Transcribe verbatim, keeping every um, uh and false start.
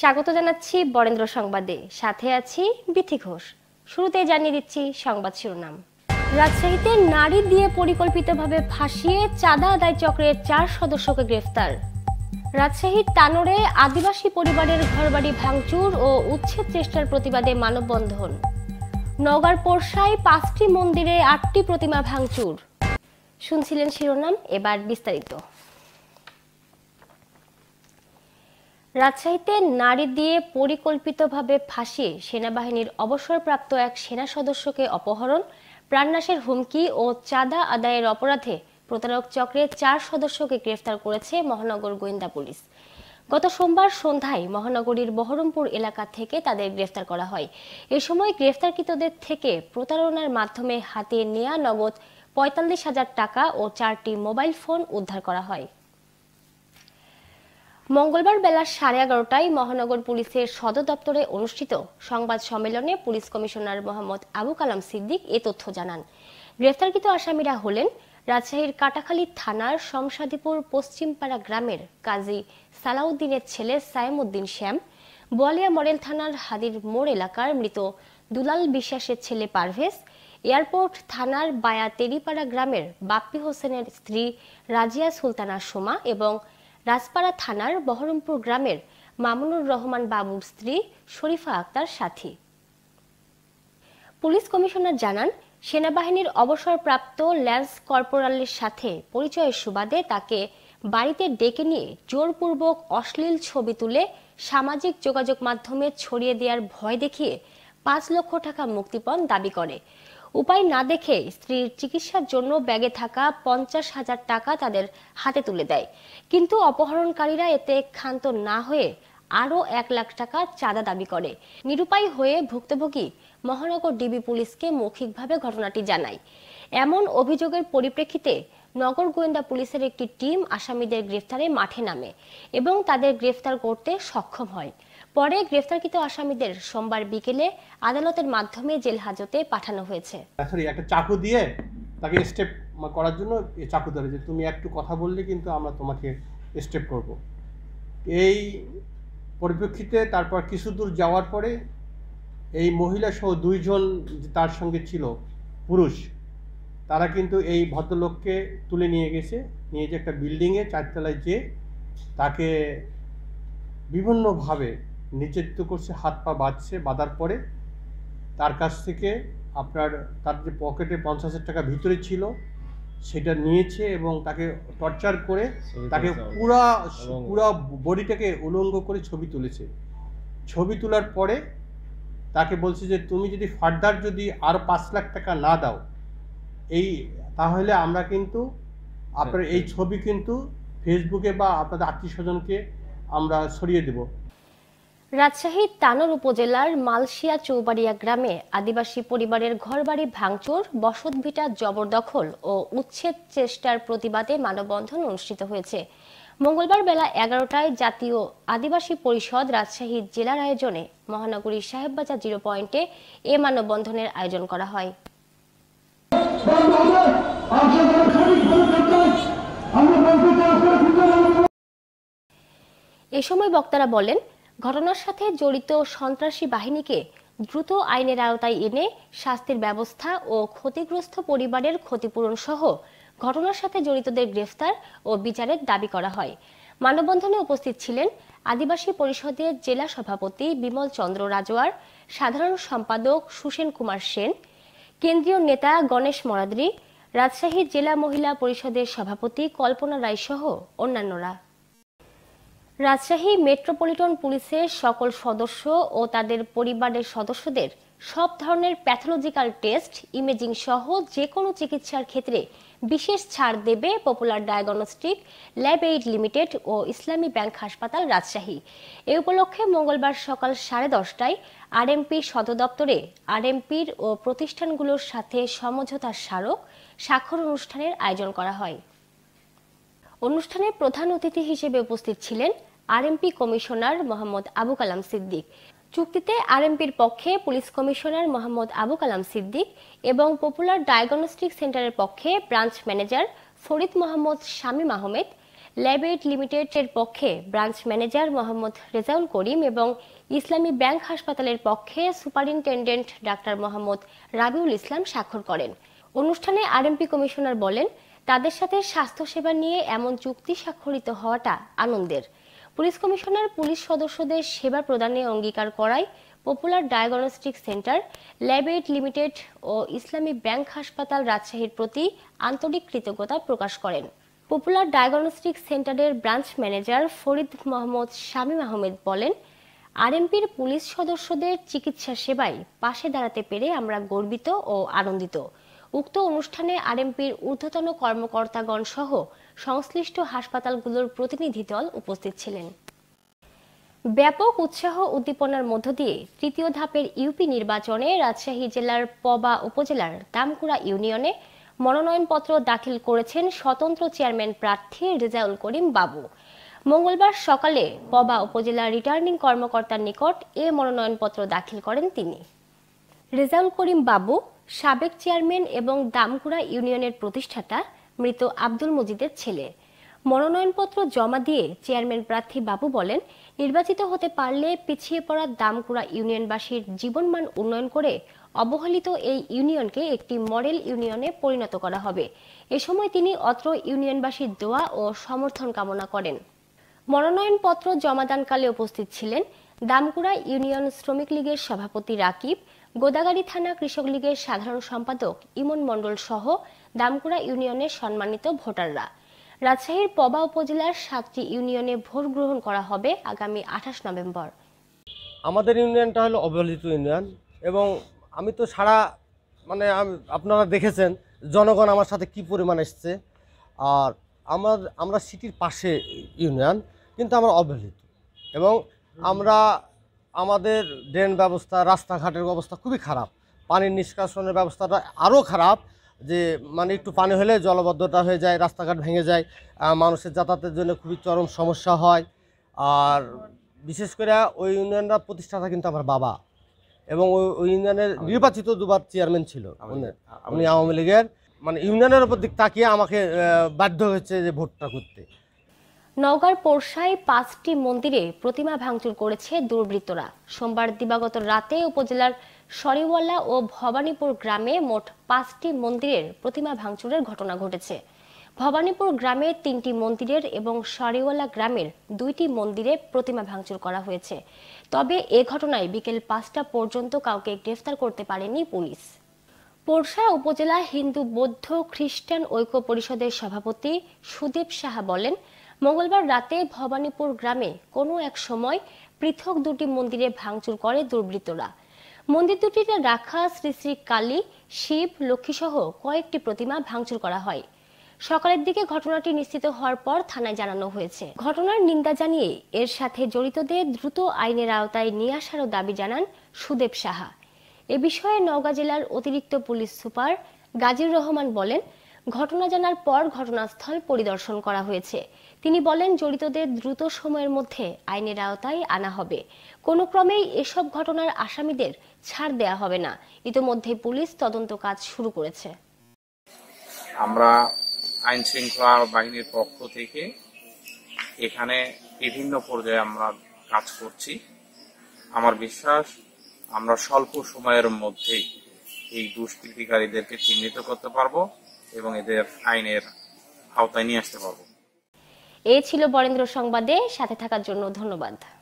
स्वागत जानाচ্ছি বরেন্দ্র সংবাদে সাথে আছি বিথি ঘোষ শুরুতেই জানিয়ে দিচ্ছি সংবাদ শিরোনাম রাজশাহীতে নারী দিয়ে পরিকল্পিতভাবে ফাঁসিয়ে চাঁদা আদায় চক্রের চার সদস্যকে গ্রেফতার রাজশাহীর তানোরে আদিবাসী পরিবারের ঘরবাড়ি ভাঙচুর ও উচ্ছেদ চেষ্টার প্রতিবাদে মানববন্ধন নওগাঁর পোরশায় পাঁচটি মন্দিরে আটটি প্রতিমা ভাঙচুর শুনছিলেন শিরোনাম এবার বিস্তারিত রাজশাহীতে নারী দিয়ে পরিকল্পিতভাবে ফাঁসিয়ে সেনাবাহিনীর অবসরপ্রাপ্ত এক সেনা সদস্যকে অপহরণ প্রাণনাশের হুমকি ও চাঁদা আদায়ের অপরাধে প্রতারক চক্রের চার সদস্যকে গ্রেফতার করেছে মহানগর গোয়েন্দা পুলিশ। গত সোমবার সন্ধ্যায় মহানগরীর বহরমপুর এলাকা থেকে তাদের গ্রেফতার করা হয়। এ সময় গ্রেফতারকৃতদের থেকে প্রতারণার মাধ্যমে হাতে নেয়া নগদ পঁয়তাল্লিশ হাজার টাকা ও চারটি মোবাইল ফোন উদ্ধার করা হয়। मंगलवार बेला साढ़े एगारोटाय महानगर पुलिस सदर दफ्तरे अनुष्ठित संबाद सम्मेलने पुलिस कमिशनार मोहम्मद आबू कलाम सिद्दिक ए तथ्य जानान। ग्रेफ्तारकृत आसामीरा हलेन राजशाहीर काटाखाली थानार शमशादीपुर पश्चिमपाड़ा ग्रामेर काजी सालाउद्दीनेर छेले सायेम उद्दीन श्याम, बोआलिया मडेल थानार हादिर मोड़ एलाकार मृत दुलाल विश्वासेर छेले पारवेज, एयरपोर्ट थानार बाया तेरीपाड़ा ग्रामेर बाप्पी होसेनेर स्त्री राजिया सुलताना सोमा एवं राजपाड़ा थानार बहरमपुर ग्रामेर मामुनुर रहमान बाबुर स्त्री शरीफा आक्तार साथी। पुलिस कमिशनार जानान सेनाबाहिनीर अवसरप्राप्त लैंस कर्पोरालेर साथे परिचयेर सुबादे ताके बाड़ीते डेके निये जोरपूर्वक अश्लील छवि तुले सामाजिक जोगाजोग माध्यमे छड़िये देयार भय देखिए पाँच लक्ष टाका मुक्तिपण दाबी करे। उपाय ना देखे स्त्रीर चिकित्सार जोन्नो बैगे थाका पचास हजार टाका तादेर हाथे तुले देय, किन्तु अपहरणकारीरा एते क्षान्त ना हये आरो एक लाख टाका चाँदा दाबी करे। निरुपाय हये भुक्तभोगी महानगर डिबी पुलिसके मौखिकभावे घटनाटी जानाय। एमन अभियोगेर परिप्रेक्षिते नगर गोयेन्दा पुलिसेर एकटी टीम आसामीदेर ग्रेफतारे माठे नामे एबं तादेर ग्रेफतार करते सक्षम हय। পরে গ্রেফতারকৃত আসামিদের সোমবার বিকেলে আদালতের মাধ্যমে জেল হাজতে পাঠানো হয়েছে। সরি, একটা চাকু দিয়ে তাকে স্টেপ করার জন্য এই চাকু ধরে যে তুমি একটু কথা বললে কিন্তু আমরা তোমাকে স্টেপ করব। এই পরিপ্রেক্ষিতে তারপর কিছু দূর যাওয়ার পরে এই মহিলা সহ দুইজন তার সঙ্গে ছিল পুরুষ, তারা কিন্তু এই ভদ্রলোককে তুলে নিয়ে গেছে, নিয়ে যে একটা বিল্ডিংয়ে চারতলায় যে তাকে বিভিন্নভাবে নির্যাতিত করছে, হাত পা বাঁধছে। বাঁধার পরে তার কাছ থেকে আপনার তার যে পকেটে পঞ্চাশ হাজার টাকা ভিতরে ছিল সেটা নিয়েছে এবং তাকে টর্চার করে তাকে পুরা পুরা বডিটাকে উলঙ্গ করে ছবি তুলেছে। ছবি তোলার পরে তাকে বলছে যে তুমি যদি ফার্দার যদি আর পাঁচ লাখ টাকা না দাও এই তাহলে আমরা কিন্তু আপনার এই ছবি কিন্তু ফেসবুকে বা আপনাদের আত্মীয় স্বজনকে আমরা ছড়িয়ে দেব। রাজশাহী তানোর উপজেলার মালশিয়া চৌবাড়িয়া গ্রামে আদিবাসী পরিবারের ঘরবাড়ি ভাঙচুর, বসতভিটা জবরদখল ও উচ্ছেদ চেষ্টার প্রতিবাদে মানববন্ধন অনুষ্ঠিত হয়েছে। মঙ্গলবার বেলা এগারোটায় জাতীয় আদিবাসী পরিষদ রাজশাহী জেলার আয়োজনে মহানগরীর সাহেববাজার জিরো পয়েন্টে এ মানববন্ধনের আয়োজন করা হয়। এ সময় বক্তারা বলেন, ঘটনার সাথে জড়িত সন্ত্রাসী বাহিনীকে দ্রুত আইনের আওতায় এনে শাস্তির ব্যবস্থা ও ক্ষতিগ্রস্ত পরিবারের ক্ষতিপূরণ সহ ঘটনার সাথে জড়িতদের গ্রেফতার ও বিচারের দাবি করা হয়। মানববন্ধনে উপস্থিত ছিলেন আদিবাসী পরিষদের জেলা সভাপতি বিমল চন্দ্র রাজওয়ার, সাধারণ সম্পাদক সুসেন কুমার সেন, কেন্দ্রীয় নেতা গণেশ মরাদ্রি, রাজশাহী জেলা মহিলা পরিষদের সভাপতি কল্পনা রায় সহ অন্যান্যরা। রাজশাহী মেট্রোপলিটন পুলিশের সকল সদস্য ও তাদের পরিবারের সদস্যদের সব ধরনের প্যাথোলজিক্যাল টেস্ট, ইমেজিং সহ যে কোনো চিকিৎসার ক্ষেত্রে বিশেষ ছাড় দেবে popular diagnostic lab aid limited ও ইসলামী ব্যাংক হাসপাতাল রাজশাহী। এ উপলক্ষে মঙ্গলবার সকাল সাড়ে দশটায় আরএমপি সদর দপ্তরে আরএমপির ও প্রতিষ্ঠানগুলোর সাথে সমঝোতার স্মারক স্বাক্ষর অনুষ্ঠানের আয়োজন করা হয়। অনুষ্ঠানে প্রধান অতিথি হিসেবে উপস্থিত ছিলেন আরএমপি কমিশনার মোহাম্মদ আবু কালাম সিদ্দিক। চুক্তিতে আরএমপির পক্ষে পুলিশ কমিশনার মোহাম্মদ আবু কালাম সিদ্দিক এবং পপুলার ডায়াগনস্টিক সেন্টারের পক্ষে ব্রাঞ্চ ম্যানেজার ফরিদ মোহাম্মদ শামীম আহমেদ, लैबेट लिमिटेडের पक्षे ब्रांच मैनेजर मोहम्मद रेजाउल करीम और इस्लामिक बैंक हासपातालेर पक्षे सुपारिनटेंडेंट डाक्टर मोहम्मद रबिउल इस्लाम स्वाक्षर करें। अनुष्ठाने आरएमपी कमिशनार बोलें तादेर साथे स्वास्थ्य सेवा निये एमन चुक्ति स्वाक्षरित हওয়াটা आनंदेर। पुलिस कमिशनार पुलिस सदस्यदेर सेवा प्रदाने अंगीकार कराय पपुलर डायगनोस्टिक सेंटर लैबेट लिमिटेड और इस्लामिक बैंक हासपाताल राजशाहीर प्रति आंतरिक कृतज्ञता प्रकाश करें। Popular diagnostic centre branch manager Farid Mohammad Shamim Ahmed बोलें आरएमपिर पुलिस सदस्यदेर चिकित्सा सेवाय पाशे दाड़ाते पेरे आमरा गर्वित और आनंदित। उक्त अनुष्ठाने आरएमपिर ऊर्ध्वतन कर्मकर्तागण सह संश्लिष्ट हासपातालगुलोर प्रतिनिधि दल उपस्थित छिलेन। ব্যাপক উৎসাহ উদ্দীপনার মধ্য দিয়ে তৃতীয় ধাপের ইউপি নির্বাচনে রাজশাহী জেলার পবা উপজেলার দামকুড়া ইউনিয়নে মনোনয়নপত্র দাখিল করেছেন স্বতন্ত্র চেয়ারম্যান প্রার্থী রেজাউল করিম বাবু। মঙ্গলবার সকালে পবা উপজেলা রিটার্নিং কর্মকর্তার নিকট এ মনোনয়নপত্র দাখিল করেন তিনি। রেজাউল করিম বাবু সাবেক চেয়ারম্যান এবং দামকুড়া ইউনিয়নের প্রতিষ্ঠাতা মৃত আব্দুল মজিদের ছেলে। মনোনয়নপত্র জমা দিয়ে চেয়ারম্যান প্রার্থী বাবু বলেন নির্বাচিত হতে পারলে পিছিয়ে পড়া দামকুড়া ইউনিয়নবাসীর জীবনমান উন্নয়ন করে অবহেলিত এই ইউনিয়নকে একটি মডেল ইউনিয়নে পরিণত করা হবে। এই সময় তিনি অত্র ইউনিয়নবাসীর দোয়া ও সমর্থন কামনা করেন। মনোনয়নপত্র জমাদানকালে উপস্থিত ছিলেন দামকুড়া ইউনিয়ন শ্রমিক লীগের সভাপতি রাকিব, গোদাগাড়ি থানা কৃষক লীগের সাধারণ সম্পাদক ইমন মন্ডল সহ দামকুড়া ইউনিয়নের সম্মানিত ভোটাররা। রাজশাহীর পবা উপজেলার সাতটি ইউনিয়নে ভোট গ্রহণ করা হবে আগামী আঠাশ নভেম্বর। আমাদের ইউনিয়নটা হলো অবহেলিত ইউনিয়ন এবং আমি তো সারা মানে আপনারা দেখেছেন জনগণ আমার সাথে কি পরিমাণ এসছে। আর আমার আমরা সিটির পাশে ইউনিয়ন কিন্তু আমরা অবহেলিত এবং আমরা আমাদের ড্রেন ব্যবস্থা রাস্তাঘাটের অবস্থা খুবই খারাপ, পানির নিষ্কাশনের ব্যবস্থাটা আরও খারাপ। যে মানে একটু পানি হলে জলবদ্ধতা হয়ে যায়, রাস্তাঘাট ভেঙে যায়, মানুষের যাতায়াতের জন্য খুবই চরম সমস্যা হয়। আর বিশেষ করে ওই ইউনিয়নরা প্রতিষ্ঠাতা কিন্তু আমার বাবা এবং ওই ইউনিয়নের নির্বাচিত দুবার চেয়ারম্যান ছিল উনি আওয়ামী লীগের। মানে ইউনিয়নের উপর দিক তাকিয়ে আমাকে বাধ্য হয়েছে যে ভোটটা করতে। নওগাঁর পোরশায় পাঁচটি মন্দিরে প্রতিমা ভাঙচুর করেছে দুর্বৃত্তরা। সোমবার দিবাগত রাতে উপজেলার সরিওয়ালা ও ভবানীপুর গ্রামে মোট পাঁচটি মন্দিরের প্রতিমা ভাঙচুরের ঘটনা ঘটেছে। ভবানীপুর গ্রামে তিনটি মন্দিরের এবং সরিওয়ালা গ্রামের দুইটি মন্দিরে প্রতিমা ভাঙচুর করা হয়েছে। তবে এ ঘটনায় বিকেল পাঁচটা পর্যন্ত কাউকে গ্রেফতার করতে পারেনি পুলিশ। পোরশা উপজেলা হিন্দু বৌদ্ধ খ্রিস্টান ঐক্য পরিষদের সভাপতি সুদীপ সাহা বলেন मंगलवार राते भवानीपुर ग्रामे कोनो एक समय पृथक दुटी मंदिरे भांगचुर करे दुर्बृत्तरा। मंदिर दुटीते राखा श्री श्री काली शिव लक्ष्मी सह कयेकटी प्रतिमा भांगचुर करा हय। सकालेर दिके घटनाटी निश्चित होवार पर थानाय जानानो हयेछे। घटनार निंदा जानिये एर साथे जड़ितदेर द्रुत आईनेर आवताय निये आसारও দাবি জানান সুদেব সাহা। ए विषये नওগাঁ জেলার अतिरिक्त पुलिस सुपार গাজীর রহমান বলেন ঘটনা জানার পর ঘটনাস্থল পরিদর্শন করা হয়েছে। তিনি বলেন জড়িতদের দ্রুত সময়ের মধ্যে আইনের আওতায় আনা হবে, কোনো ক্রমেই এসব ঘটনার আসামিদের ছাড় দেয়া হবে না। ইতোমধ্যে পুলিশ তদন্ত কাজ শুরু করেছে। আমরা আইন শৃঙ্খলা বাহিনীর পক্ষ থেকে এখানে বিভিন্ন পর্যায়ে আমরা কাজ করছি। আমার বিশ্বাস আমরা স্বল্প সময়ের মধ্যে এই দুষ্কৃতিকারীদেরকে চিহ্নিত করতে পারবো এবং এদের আইনের আওতায় নিয়ে আসতে পারবো। এই ছিল বরেন্দ্র সংবাদে সাথে থাকার জন্য ধন্যবাদ।